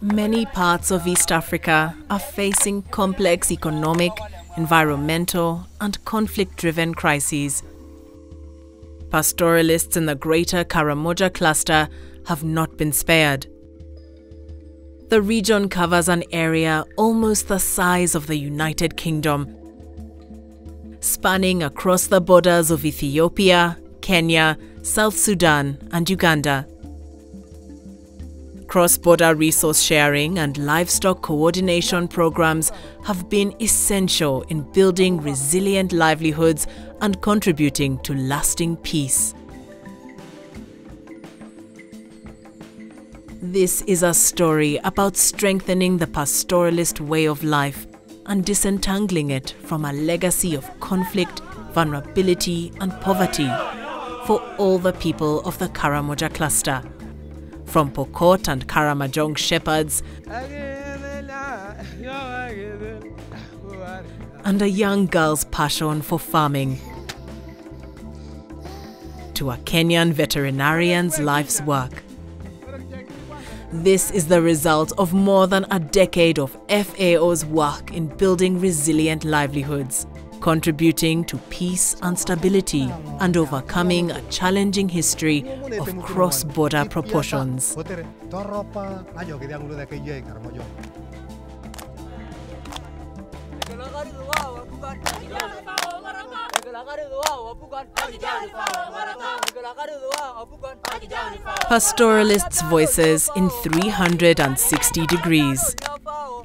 Many parts of East Africa are facing complex economic, environmental, and conflict-driven crises. Pastoralists in the Greater Karamoja Cluster have not been spared. The region covers an area almost the size of the United Kingdom, spanning across the borders of Ethiopia, Kenya, South Sudan, and Uganda. Cross-border resource sharing and livestock coordination programs have been essential in building resilient livelihoods and contributing to lasting peace. This is a story about strengthening the pastoralist way of life and disentangling it from a legacy of conflict, vulnerability, and poverty for all the people of the Karamoja Cluster. From Pokot and Karamajong shepherds and a young girl's passion for farming to a Kenyan veterinarian's life's work. This is the result of more than a decade of FAO's work in building resilient livelihoods, contributing to peace and stability and overcoming a challenging history of cross-border proportions. Pastoralists' voices in 360 degrees.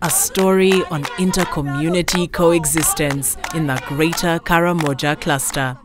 A story on inter-community coexistence in the Greater Karamoja Cluster.